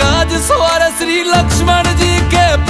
काज सवार श्री लक्ष्मण जी के